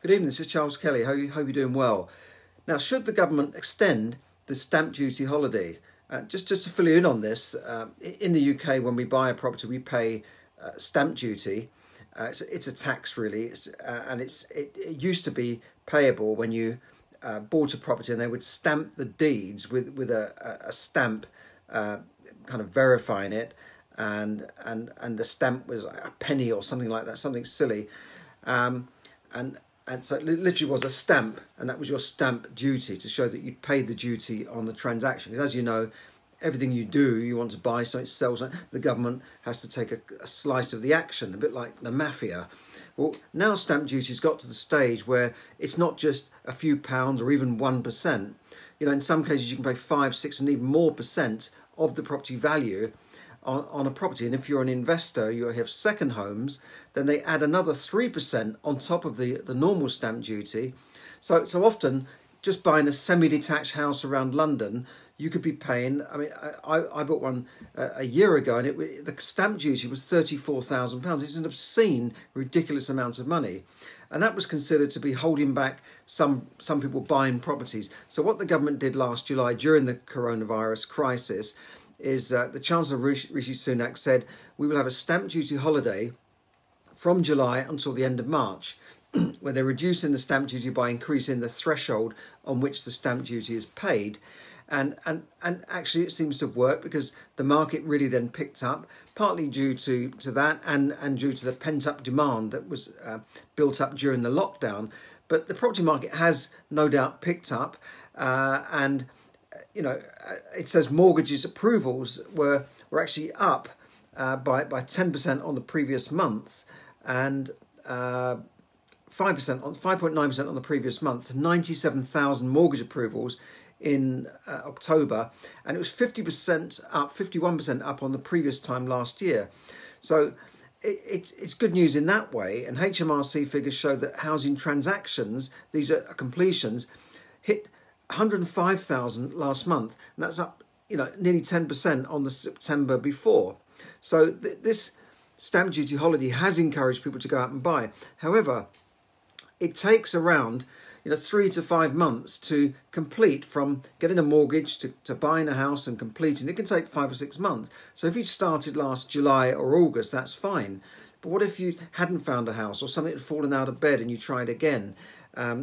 Good evening, this is Charles Kelly. Hope you're doing well. Now, should the government extend the stamp duty holiday? Just to fill you in on this, in the UK, when we buy a property, we pay stamp duty. It's a tax, really, and it used to be payable when you bought a property, and they would stamp the deeds with a stamp, kind of verifying it, and the stamp was a penny or something like that, something silly, And so it literally was a stamp, and that was your stamp duty to show that you'd paid the duty on the transaction. Because as you know, everything you do, you want to buy something, sell something, the government has to take a slice of the action, a bit like the mafia. Well, now stamp duty's got to the stage where it's not just a few pounds or even 1%. You know, in some cases you can pay 5, 6 and even more % of the property value on a property. And if you're an investor, you have second homes, then they add another 3% on top of the normal stamp duty. So often, just buying a semi-detached house around London, you could be paying, I mean, I bought one a year ago, and the stamp duty was £34,000. It's an obscene, ridiculous amount of money. And that was considered to be holding back some people buying properties. So what the government did last July during the coronavirus crisis is the Chancellor Rishi Sunak said, we will have a stamp duty holiday from July until the end of March, where they're reducing the stamp duty by increasing the threshold on which the stamp duty is paid. And actually it seems to have worked, because the market really then picked up, partly due to that and due to the pent-up demand that was built up during the lockdown. But the property market has no doubt picked up, and you know, it says mortgages approvals were actually up by 10% on the previous month, and 5.9% on the previous month. 97,000 mortgage approvals in October, and it was 51% up on the previous time last year. So it's good news in that way. And HMRC figures show that housing transactions, these are completions, hit 105,000 last month, and that's up, you know, nearly 10% on the September before. So this stamp duty holiday has encouraged people to go out and buy. However, it takes around, you know, 3 to 5 months to complete, from getting a mortgage to buying a house and completing. It can take 5 or 6 months. So if you started last July or August, that's fine. But what if you hadn't found a house, or something had fallen out of bed and you tried again?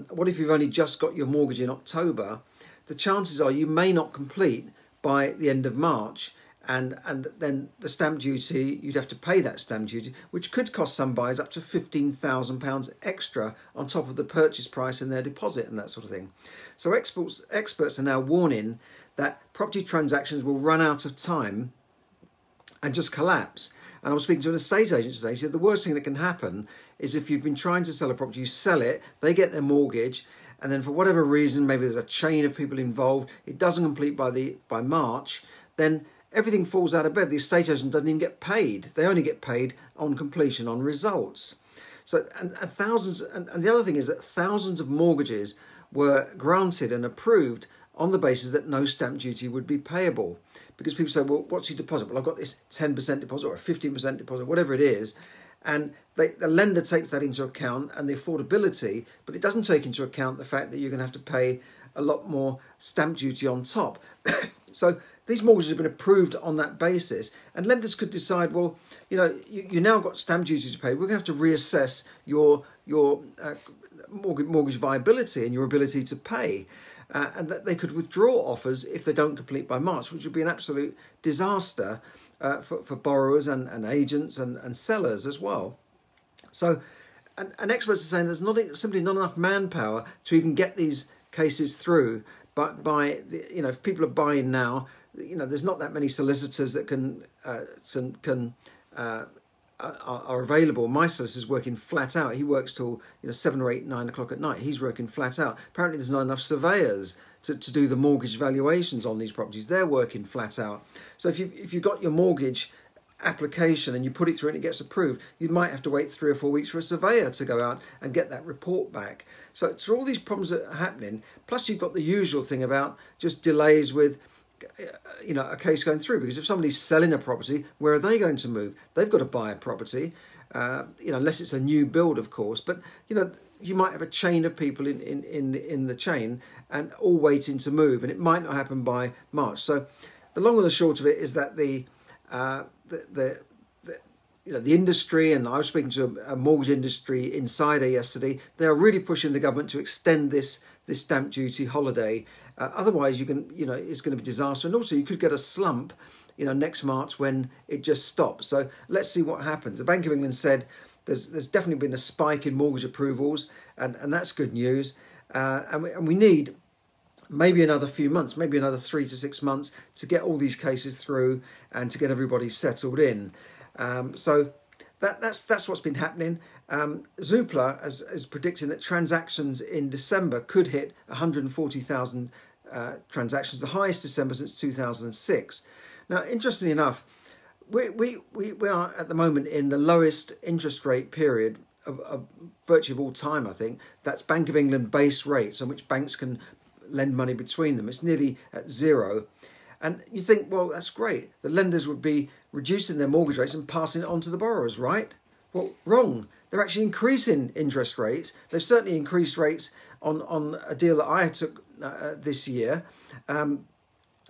What if you've only just got your mortgage in October? The chances are you may not complete by the end of March, and then the stamp duty, you'd have to pay that stamp duty, which could cost some buyers up to £15,000 extra on top of the purchase price and their deposit and that sort of thing. So experts are now warning that property transactions will run out of time and just collapse. And I was speaking to an estate agent today. He said the worst thing that can happen is if you've been trying to sell a property, you sell it, they get their mortgage, and then for whatever reason, maybe there's a chain of people involved, it doesn't complete by March, then everything falls out of bed. The estate agent doesn't even get paid. They only get paid on completion, on results. So and thousands, and the other thing is that thousands of mortgages were granted and approved on the basis that no stamp duty would be payable. Because people say, well, what's your deposit? Well, I've got this 10% deposit or a 15% deposit, whatever it is. And the lender takes that into account, and the affordability, but it doesn't take into account the fact that you're going to have to pay a lot more stamp duty on top. So these mortgages have been approved on that basis, and lenders could decide, well, you know, you now got stamp duty to pay. We're going to have to reassess your mortgage viability and your ability to pay. And that they could withdraw offers if they don't complete by March, which would be an absolute disaster for borrowers and agents and sellers as well. So, and experts are saying there's simply not enough manpower to even get these cases through. But you know, if people are buying now, you know, there's not that many solicitors that are available. My solicitor's working flat out. He works till, you know, 7 or 8, 9 o'clock at night. He's working flat out. Apparently there's not enough surveyors to do the mortgage valuations on these properties. They're working flat out. So if you've got your mortgage application and you put it through and it gets approved, you might have to wait 3 or 4 weeks for a surveyor to go out and get that report back. So all these problems that are happening, plus you've got the usual thing about just delays with, you know, a case going through, because if somebody's selling a property, where are they going to move? They've got to buy a property. unless it's a new build, of course. But, you might have a chain of people in the chain and all waiting to move, and it might not happen by March. So the long and the short of it is that the industry, and I was speaking to a mortgage industry insider yesterday, they are really pushing the government to extend this stamp duty holiday. Otherwise, it's going to be disaster, and also you could get a slump, next March when it just stops. So let's see what happens. The Bank of England said there's definitely been a spike in mortgage approvals, and that's good news. And we need maybe another few months, maybe another 3 to 6 months to get all these cases through and to get everybody settled in. So that's what's been happening. Zoopla is predicting that transactions in December could hit 140,000 transactions, the highest December since 2006. Now, interestingly enough, we are at the moment in the lowest interest rate period of virtually of all time, I think. That's Bank of England base rates on which banks can lend money between them. It's nearly at zero. And you think, well, that's great. The lenders would be reducing their mortgage rates and passing it on to the borrowers, right? Well, wrong. They're actually increasing interest rates. They've certainly increased rates on a deal that I took this year.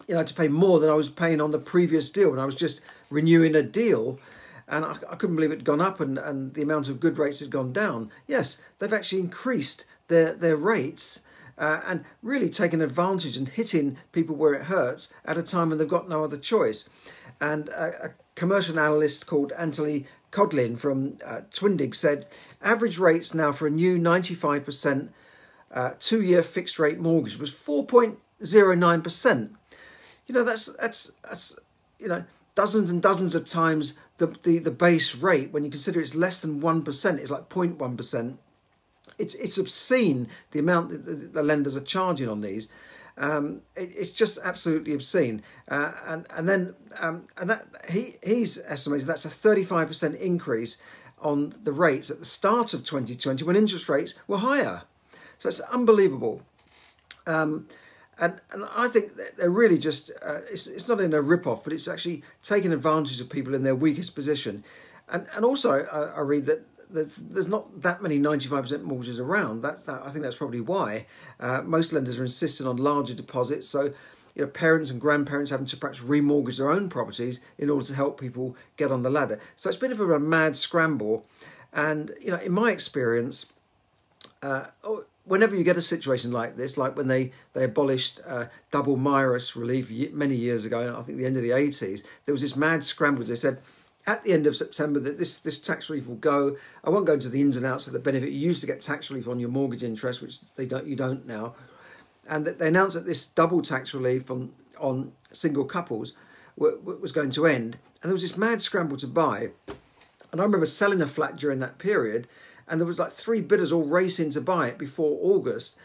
I had to pay more than I was paying on the previous deal when I was just renewing a deal, and I couldn't believe it had gone up and the amount of good rates had gone down. Yes, they've actually increased their rates and really taken advantage and hitting people where it hurts at a time when they've got no other choice. And a commercial analyst called Anthony Codlin from Twindig said, average rates now for a new 95% 2-year fixed rate mortgage was 4.09%. That's dozens and dozens of times the base rate. When you consider it's less than 1%, it's like 0.1%. It's obscene, the amount that the lenders are charging on these. It's just absolutely obscene. And he's estimated that's a 35% increase on the rates at the start of 2020 when interest rates were higher. So it's unbelievable. And I think that they're really just, it's not in a rip-off, but it's actually taking advantage of people in their weakest position. And also, I read that there's not that many 95% mortgages around. I think that's probably why. Most lenders are insisting on larger deposits. So, parents and grandparents having to perhaps remortgage their own properties in order to help people get on the ladder. So it's been a bit of a mad scramble. And, in my experience, whenever you get a situation like this, like when they abolished double MIRAS relief many years ago, I think the end of the 80s, there was this mad scramble. They said, at the end of September, that this tax relief will go. I won't go into the ins and outs of the benefit. You used to get tax relief on your mortgage interest, which you don't now. And that they announced that this double tax relief on single couples was going to end. And there was this mad scramble to buy. And I remember selling a flat during that period, and there was like 3 bidders all racing to buy it before August.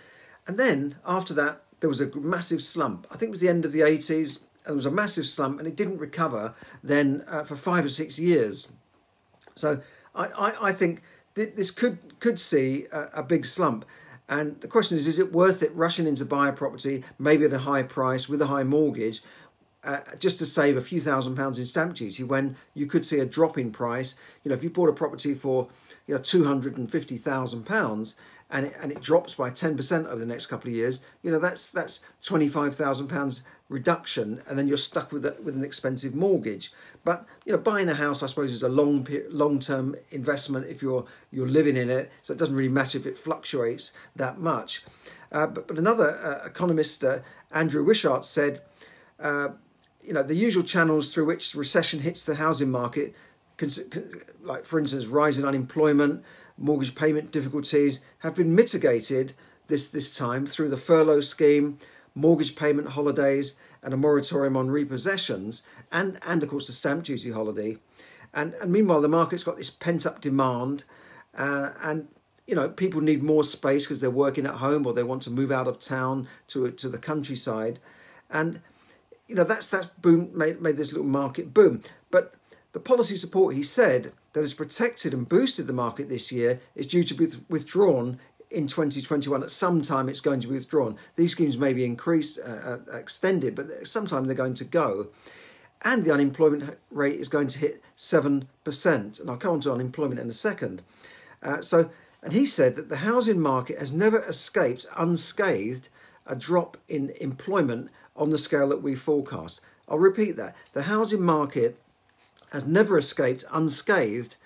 And then after that, there was a massive slump. I think it was the end of the 80s. And there was a massive slump, and it didn't recover then for 5 or 6 years. So I think this could see a big slump. And the question is it worth it rushing in to buy a property, maybe at a high price with a high mortgage, just to save a few £1,000s in stamp duty when you could see a drop in price? If you bought a property for £250,000 and it drops by 10% over the next couple of years, that's £25,000 reduction, and then you're stuck with an expensive mortgage. But buying a house, I suppose, is a long-term investment if you're living in it, so it doesn't really matter if it fluctuates that much. But another economist, Andrew Wishart, said, the usual channels through which recession hits the housing market, like for instance rising unemployment, mortgage payment difficulties, have been mitigated this time through the furlough scheme, mortgage payment holidays, and a moratorium on repossessions, and of course the stamp duty holiday. And meanwhile the market's got this pent-up demand, and people need more space because they're working at home or they want to move out of town to the countryside, and that's boom made this little market boom. But the policy support, he said, that has protected and boosted the market this year is due to be withdrawn in 2021. At some time, it's going to be withdrawn. These schemes may be extended, but sometime they're going to go. and the unemployment rate is going to hit 7%. And I'll come on to unemployment in a second. And he said that the housing market has never escaped unscathed a drop in employment on the scale that we forecast. I'll repeat that. The housing market has never escaped unscathed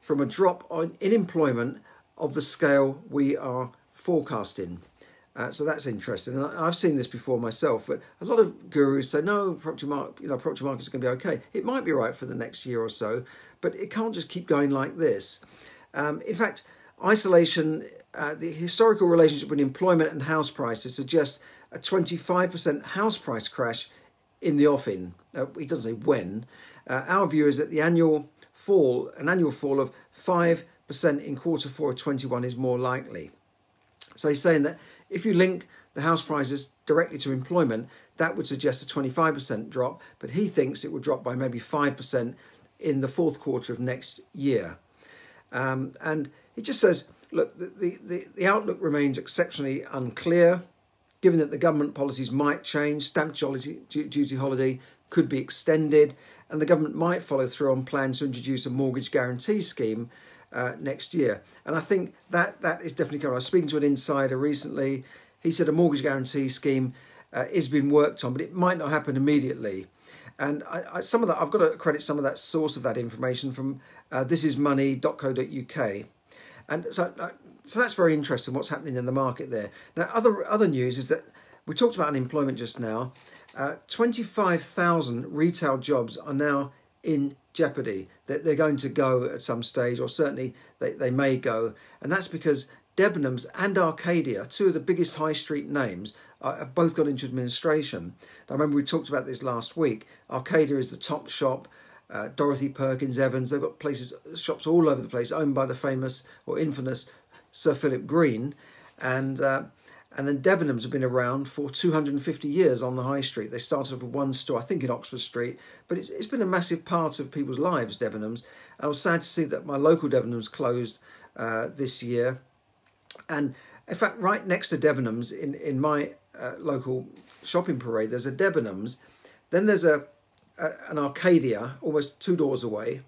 from a drop in employment of the scale we are forecasting. So that's interesting. And I've seen this before myself, but a lot of gurus say, no, property markets are going to be okay. It might be right for the next year or so, but it can't just keep going like this. In fact, isolation, the historical relationship between employment and house prices suggests a 25% house price crash in the offing. He doesn't say when. Our view is that the annual fall of 5% in Q4 of 21 is more likely. So he's saying that if you link the house prices directly to employment, that would suggest a 25% drop, but he thinks it will drop by maybe 5% in the Q4 of next year. And he just says, look, the outlook remains exceptionally unclear, given that the government policies might change, stamp duty holiday could be extended, and the government might follow through on plans to introduce a mortgage guarantee scheme next year. And I think that is definitely coming. I was speaking to an insider recently. He said a mortgage guarantee scheme is being worked on, but it might not happen immediately. And I've got to credit some of that source of that information from ThisIsMoney.co.uk. And so that's very interesting, what's happening in the market there. Now, other news is that we talked about unemployment just now. 25,000 retail jobs are now in jeopardy. They're going to go at some stage, or certainly they may go. And that's because Debenhams and Arcadia, two of the biggest high street names, have both gone into administration. I remember we talked about this last week. Arcadia is the Top Shop, Dorothy Perkins, Evans. They've got shops all over the place, owned by the famous or infamous Sir Philip Green. And then Debenhams have been around for 250 years on the high street. They started with one store, I think in Oxford Street, but it's been a massive part of people's lives, Debenhams. And I was sad to see that my local Debenhams closed this year. And in fact, right next to Debenhams in my local shopping parade, there's a Debenhams. Then there's an Arcadia, almost two doors away.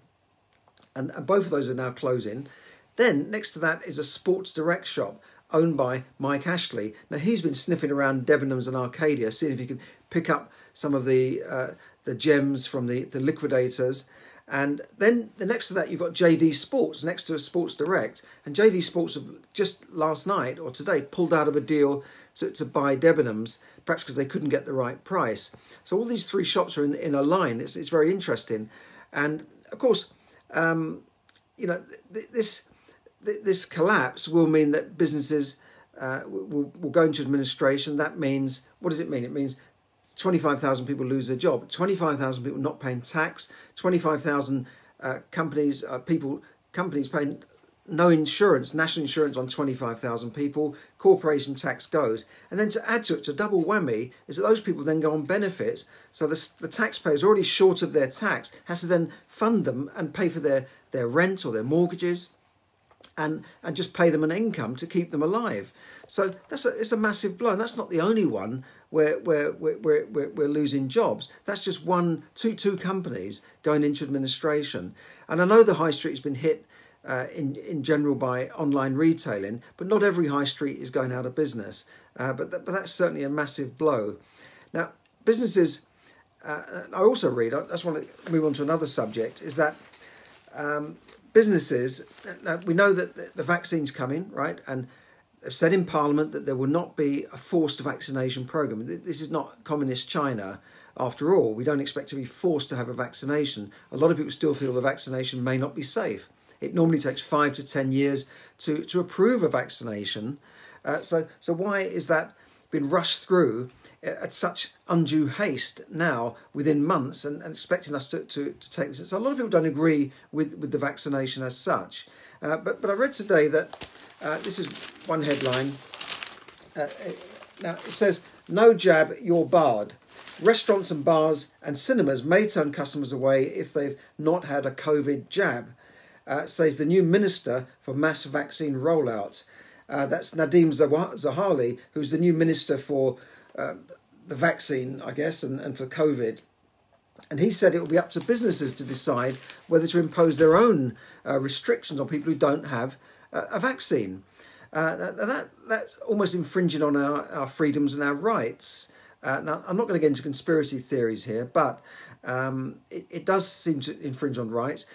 And both of those are now closing. Then next to that is a Sports Direct shop, owned by Mike Ashley. Now, he's been sniffing around Debenhams and Arcadia, seeing if he can pick up some of the gems from the liquidators. And then next to that, you've got JD Sports, next to Sports Direct. And JD Sports have just last night or today pulled out of a deal to buy Debenhams, perhaps because they couldn't get the right price. So all these three shops are in a line. It's very interesting. And, of course, this collapse will mean that businesses will go into administration. That means, what does it mean? It means 25,000 people lose their job, 25,000 people not paying tax, 25,000 companies paying no insurance, national insurance on 25,000 people, corporation tax goes. And then to add to it, to double whammy, is that those people then go on benefits. So the taxpayer is already short of their tax, has to then fund them and pay for their rent or their mortgages, and just pay them an income to keep them alive. So it's a massive blow. And that's not the only one where we're losing jobs. That's just two companies going into administration. And I know the high street has been hit in general by online retailing, but not every high street is going out of business. But that's certainly a massive blow. Now, businesses, I also read, I just want to move on to another subject, is that businesses, we know that the vaccine's coming, right? And they've said in Parliament that there will not be a forced vaccination programme. This is not communist China, after all. We don't expect to be forced to have a vaccination. A lot of people still feel the vaccination may not be safe. It normally takes 5 to 10 years to approve a vaccination. So why is that been rushed through at such undue haste now, within months, and expecting us to take this? So a lot of people don't agree with the vaccination as such. But I read today that this is one headline. Now it says, "No jab, you're barred. Restaurants and bars and cinemas may turn customers away if they've not had a COVID jab," says the new Minister for Mass Vaccine Rollout. That's Nadhim Zahawi, who's the new Minister for the vaccine, I guess, and for COVID. And he said it will be up to businesses to decide whether to impose their own restrictions on people who don't have a vaccine. That's almost infringing on our freedoms and our rights. Now, I'm not going to get into conspiracy theories here, but it does seem to infringe on rights.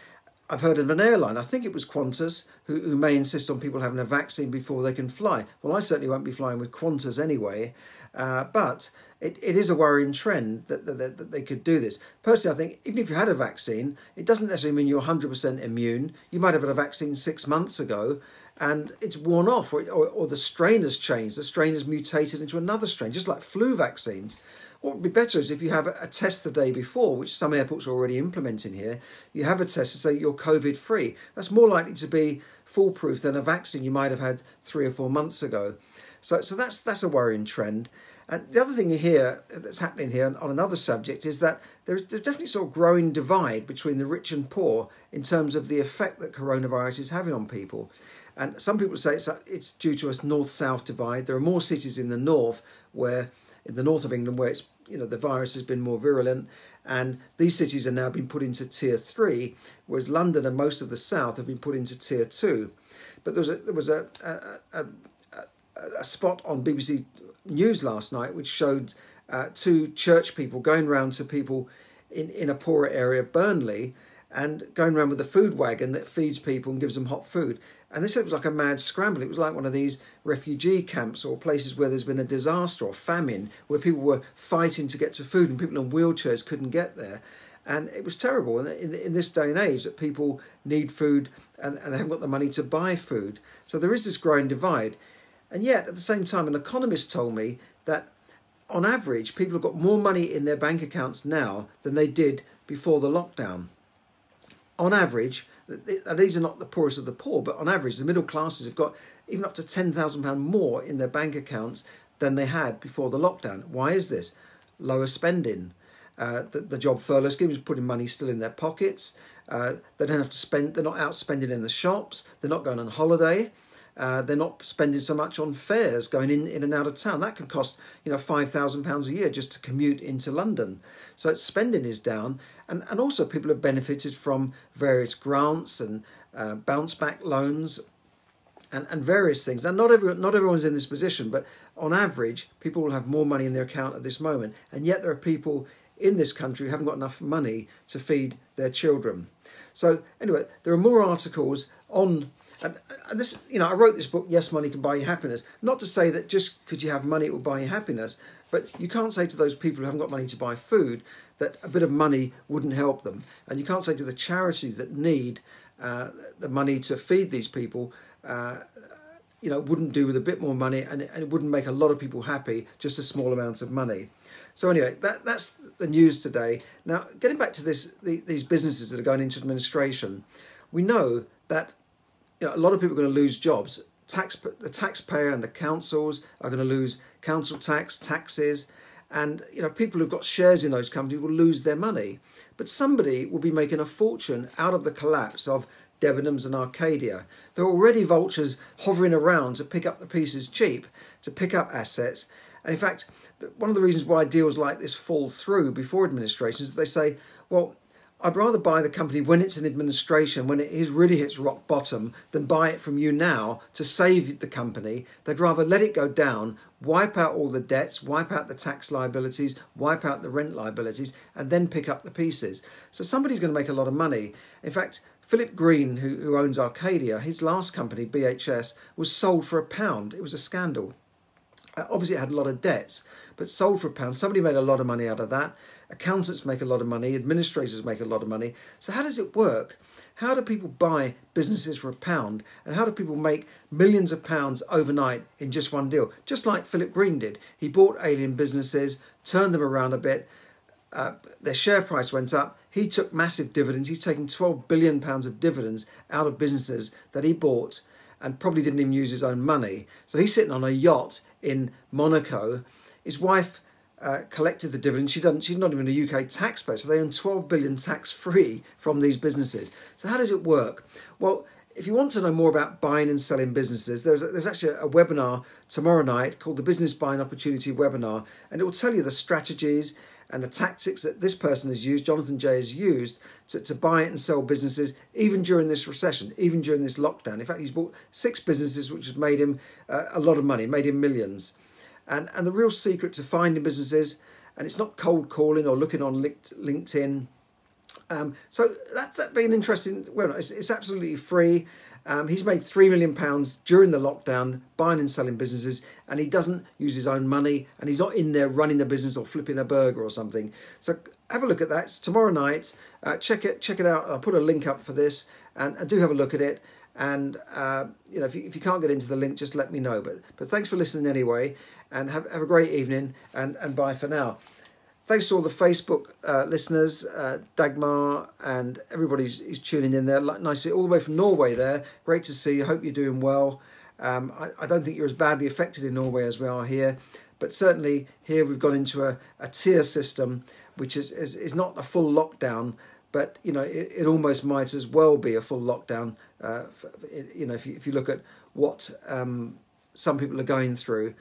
I've heard of an airline, I think it was Qantas, who may insist on people having a vaccine before they can fly. Well, I certainly won't be flying with Qantas anyway, but it is a worrying trend that they could do this. Personally, I think even if you had a vaccine, it doesn't necessarily mean you're 100% immune. You might have had a vaccine 6 months ago and it's worn off, or the strain has changed. The strain has mutated into another strain, just like flu vaccines. What would be better is if you have a test the day before, which some airports are already implementing here. You have a test to say you're COVID-free. That's more likely to be foolproof than a vaccine you might have had 3 or 4 months ago. So that's a worrying trend. And the other thing here that's happening here on another subject is that there's definitely sort of growing divide between the rich and poor in terms of the effect that coronavirus is having on people. And some people say it's due to a north-south divide. There are more cities in the north of England where it's, the virus has been more virulent, and these cities are now being put into tier 3, whereas London and most of the south have been put into tier 2. But there was a spot on BBC News last night which showed two church people going round to people in a poorer area, Burnley, and going around with a food wagon that feeds people and gives them hot food. And they said it was like a mad scramble. It was like one of these refugee camps or places where there's been a disaster or famine, where people were fighting to get to food and people in wheelchairs couldn't get there. And it was terrible in this day and age that people need food and they haven't got the money to buy food. So there is this growing divide. And yet, at the same time, an economist told me that on average, people have got more money in their bank accounts now than they did before the lockdown. On average, these are not the poorest of the poor, but on average, the middle classes have got even up to £10,000 more in their bank accounts than they had before the lockdown. Why is this? Lower spending. The job furlough scheme is putting money still in their pockets. They don't have to spend. They're not out spending in the shops. They're not going on holiday. They're not spending so much on fares, going in and out of town. That can cost, £5,000 a year just to commute into London. So spending is down. And also people have benefited from various grants and bounce back loans and various things. Now, not everyone's in this position, but on average, people will have more money in their account at this moment. And yet there are people in this country who haven't got enough money to feed their children. So anyway, there are more articles on... And this, I wrote this book, Yes, Money Can Buy You Happiness, not to say that just because you have money it will buy you happiness, but you can't say to those people who haven't got money to buy food that a bit of money wouldn't help them. And you can't say to the charities that need the money to feed these people, wouldn't do with a bit more money and it wouldn't make a lot of people happy, just a small amount of money. So anyway, that's the news today. Now, getting back to these businesses that are going into administration, we know that a lot of people are going to lose jobs. The taxpayer and the councils are going to lose council taxes. And, people who've got shares in those companies will lose their money. But somebody will be making a fortune out of the collapse of Debenhams and Arcadia. There are already vultures hovering around to pick up the pieces cheap, to pick up assets. And in fact, one of the reasons why deals like this fall through before administration is that they say, well, I'd rather buy the company when it's in administration, when it really hits rock bottom, than buy it from you now to save the company. They'd rather let it go down, wipe out all the debts, wipe out the tax liabilities, wipe out the rent liabilities, and then pick up the pieces. So somebody's going to make a lot of money. In fact, Philip Green, who owns Arcadia, his last company, BHS, was sold for £1. It was a scandal. Obviously, it had a lot of debts, but sold for £1. Somebody made a lot of money out of that. Accountants make a lot of money. Administrators make a lot of money. So how does it work? How do people buy businesses for £1? And how do people make millions of pounds overnight in just one deal? Just like Philip Green did. He bought alien businesses, turned them around a bit. Their share price went up. He took massive dividends. He's taken £12 billion of dividends out of businesses that he bought and probably didn't even use his own money. So he's sitting on a yacht in Monaco. His wife... collected the dividends. She's not even a UK taxpayer, so they earn £12 billion tax-free from these businesses. So how does it work? Well, if you want to know more about buying and selling businesses, there's actually a webinar tomorrow night called the Business Buying Opportunity Webinar, and it will tell you the strategies and the tactics that this person has used, Jonathan Jay has used, to buy and sell businesses, even during this recession, even during this lockdown. In fact, he's bought 6 businesses, which has made him a lot of money, made him millions. And the real secret to finding businesses, and it's not cold calling or looking on LinkedIn. So that's been interesting. Well, it's absolutely free. He's made £3 million during the lockdown, buying and selling businesses, and he doesn't use his own money, and he's not in there running the business or flipping a burger or something. So have a look at that. It's tomorrow night. Check it out. I'll put a link up for this, and do have a look at it. And you know, if you can't get into the link, just let me know. But thanks for listening anyway, and have a great evening, and bye for now. Thanks to all the Facebook listeners, Dagmar and everybody who's tuning in there. Nicely, all the way from Norway there. Great to see you. Hope you're doing well. I don't think you're as badly affected in Norway as we are here. But certainly here we've gone into a tier system, which is not a full lockdown. But, you know, it almost might as well be a full lockdown, you know, if you look at what some people are going through.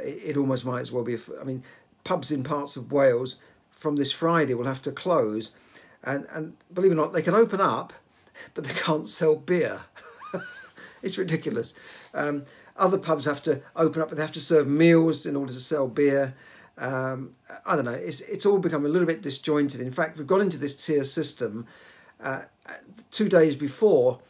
It almost might as well be, I mean, pubs in parts of Wales from this Friday will have to close, and believe it or not, they can open up, but they can't sell beer. It's ridiculous. Other pubs have to open up, but they have to serve meals in order to sell beer. I don't know. It's all become a little bit disjointed. In fact, we've got into this tier system. 2 days before,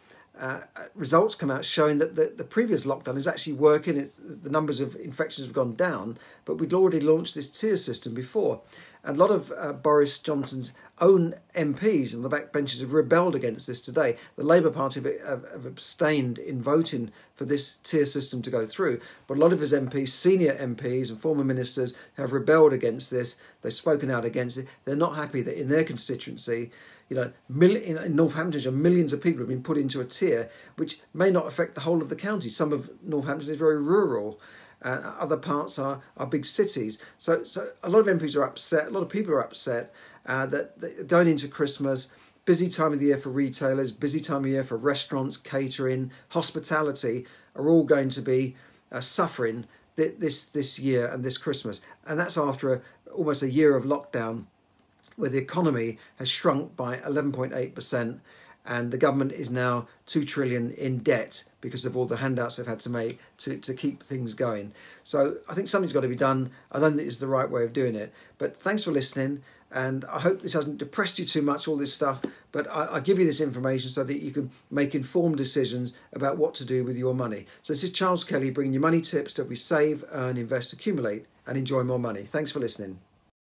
results come out showing that the previous lockdown is actually working. The numbers of infections have gone down, but we'd already launched this tier system before. And a lot of Boris Johnson's own MPs and the backbenchers have rebelled against this today. The Labour Party have abstained in voting for this tier system to go through. But a lot of his MPs, senior MPs and former ministers, have rebelled against this. They've spoken out against it. They're not happy that in their constituency, you know, in Northamptonshire, millions of people have been put into a tier which may not affect the whole of the county. Some of Northampton is very rural, and other parts are big cities. So a lot of MPs are upset. A lot of people are upset that going into Christmas, busy time of the year for retailers, busy time of year for restaurants, catering, hospitality, are all going to be suffering this year and this Christmas. And that's after almost a year of lockdown, where the economy has shrunk by 11.8% and the government is now £2 trillion in debt because of all the handouts they've had to make to keep things going. So I think something's got to be done. I don't think it's the right way of doing it. But thanks for listening, and I hope this hasn't depressed you too much, all this stuff. But I give you this information so that you can make informed decisions about what to do with your money. So this is Charles Kelly bringing you money tips to help you save, earn, invest, accumulate and enjoy more money. Thanks for listening.